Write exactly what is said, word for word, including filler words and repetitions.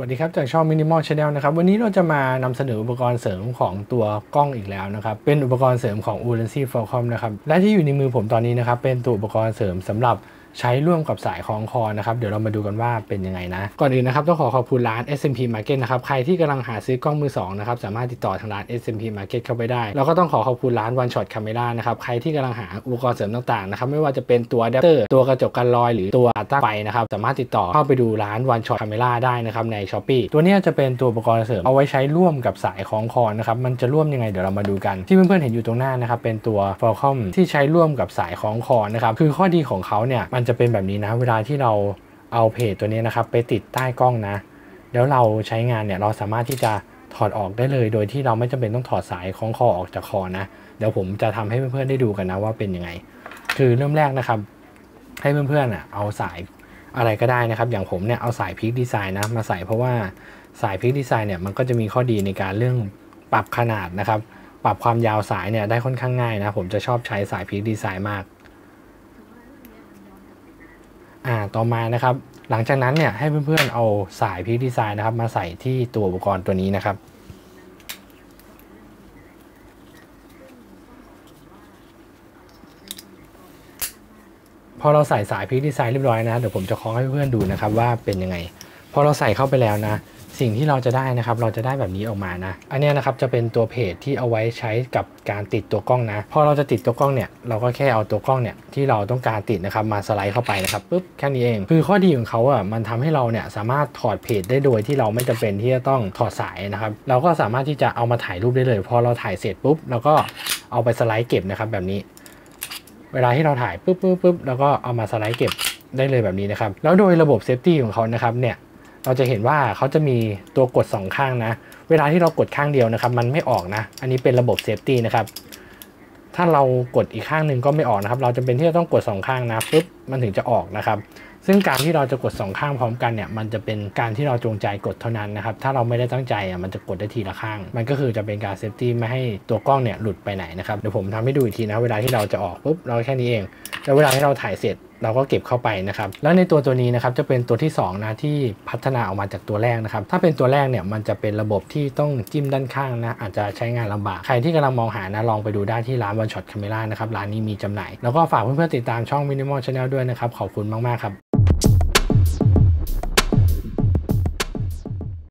สวัสดีครับจากช่อง Minimal Channel นะครับวันนี้เราจะมานำเสนออุปกรณ์เสริมของตัวกล้องอีกแล้วนะครับเป็นอุปกรณ์เสริมของ Ulensi Falcom นะครับและที่อยู่ในมือผมตอนนี้นะครับเป็นตัวอุปกรณ์เสริมสำหรับใช้ร่วมกับสายคล้องคอนะครับเดี๋ยวเรามาดูกันว่าเป็นยังไงนะก่อนอื่นนะครับต้องขอขอบคุณร้าน เอส เอ็ม พี Market นะครับใครที่กำลังหาซื้อกล้องมือสองนะครับสามารถติดต่อทางร้าน เอส เอ็ม พี Market เข้าไปได้แล้วก็ต้องขอขอบคุณร้าน OneShot Camera นะครับใครที่กำลังหาอุปกรณ์เสริมต่างๆนะครับไม่ว่าจะเป็นตัวอะแดปเตอร์ตัวกระจกกันรอยหรือตัวตั้งไฟนะครับสามารถติดต่อเข้าไปดูร้าน OneShot Camera ได้นะครับใน Shopee ตัวนี้จะเป็นตัวอุปกรณ์เสริมเอาไว้ใช้ร่วมกับสายคล้องคอนะครับมันจะร่วมยังไงเดี๋ยวเรามาดูกันที่เพื่อนๆเห็นอยู่ตรงหน้านะครับเป็นตัว Falcom ที่ใช้ร่วมกับสายคล้องคอนะครับคือข้อดีของเขาเนี่ยมันจะเป็นแบบนี้นะเวลาที่เราเอาเพจตัวนี้นะครับไปติดใต้กล้องนะแล้วเราใช้งานเนี่ยเราสามารถที่จะถอดออกได้เลยโดยที่เราไม่จำเป็นต้องถอดสายคล้องคอออกจากคอนะเดี๋ยวผมจะทำให้เพื่อนๆได้ดูกันนะว่าเป็นยังไงคือเริ่มแรกนะครับให้เพื่อนๆอ่ะเอาสายอะไรก็ได้นะครับอย่างผมเนี่ยเอาสายพิกดีไซน์นะมาใส่เพราะว่าสายพิกดีไซน์เนี่ยมันก็จะมีข้อดีในการเรื่องปรับขนาดนะครับปรับความยาวสายเนี่ยได้ค่อนข้างง่ายนะผมจะชอบใช้สายพิกดีไซน์มากอ่าต่อมานะครับหลังจากนั้นเนี่ยให้เพื่อนๆเอาสายพิกดีไซน์นะครับมาใส่ที่ตัวอุปกรณ์ตัวนี้นะครับพอเราใส่สายพิกดีไซน์เรียบร้อยนะเดี๋ยวผมจะคล้องให้เพื่อนๆดูนะครับว่าเป็นยังไงพอเราใส่เข้าไปแล้วนะสิ่งที่เราจะได้นะครับเราจะได้แบบนี้ออกมานะอันนี้นะครับจะเป็นตัวเพจที่เอาไว้ใช้กับการติดตัวกล้องนะพอเราจะติดตัวกล้องเนี่ยเราก็แค่เอาตัวกล้องเนี่ยที่เราต้องการติดนะครับมาสไลด์เข้าไปนะครับปุ๊บแค่นี้เองคือข้อดีของเขาอ่ะมันทำให้เราเนี่ยสามารถถอดเพจได้โดยที่เราไม่จำเป็นที่จะต้องถอดสายนะครับเราก็สามารถที่จะเอามาถ่ายรูปได้เลยพอเราถ่ายเสร็จปุ๊บเราก็เอาไปสไลด์เก็บนะครับแบบนี้เวลาที่เราถ่ายปุ๊บปุ๊บปุ๊บแล้วก็เอามาสไลด์เก็บได้เลยแบบนี้นะครับแล้วโดยระบบเซฟตี้ของเขานะครับเนี่ยเราจะเห็นว่าเขาจะมีตัวกดสองข้างนะเวลาที่เรากดข้างเดียวนะครับมันไม่ออกนะอันนี้เป็นระบบเซฟตี้นะครับถ้าเรากดอีกข้างหนึ่งก็ไม่ออกนะครับเราจะเป็นที่จะต้องกดสองข้างนะปุ๊บมันถึงจะออกนะครับซึ่งการที่เราจะกดสองข้างพร้อมกันเนี่ยมันจะเป็นการที่เราจงใจกดเท่านั้นนะครับถ้าเราไม่ได้ตั้งใจอ่ะมันจะกดได้ทีละข้างมันก็คือจะเป็นการเซฟตี้ไม่ให้ตัวกล้องเนี่ยหลุดไปไหนนะครับเดี๋ยวผมทำให้ดูอีกทีนะเวลาที่เราจะออกปุ๊บเราแค่นี้เองแล้วเวลาที่เราถ่ายเสร็จเราก็เก็บเข้าไปนะครับแล้วในตัวตัวนี้นะครับจะเป็นตัวที่สองนะที่พัฒนาออกมาจากตัวแรกนะครับถ้าเป็นตัวแรกเนี่ยมันจะเป็นระบบที่ต้องจิ้มด้านข้างนะอาจจะใช้งานลำบากใครที่กำลังมองหานะลองไปดูได้ที่ร้าน OneShot Camera นะครับร้านนี้มีจำหน่ายแล้วก็ฝากเพื่อนๆติดตามช่อง Minimal Channel ด้วยนะครับขอบคุณมากๆครับ